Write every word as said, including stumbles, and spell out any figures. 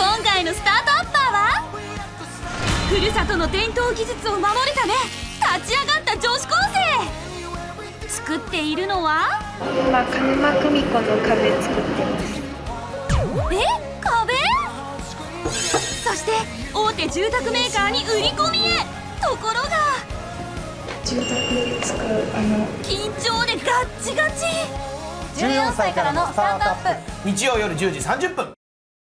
今回のスタートアッパーはふるさとの伝統技術を守るため立ち上がった女子高生。作っているのは今鹿沼組子の壁作ってます。え、壁？そして大手住宅メーカーに売り込みへ。ところが住宅で使うあの緊張でガッチガチ。じゅうよんさいからのスタートアップ、日曜夜じゅうじさんじゅっぷん。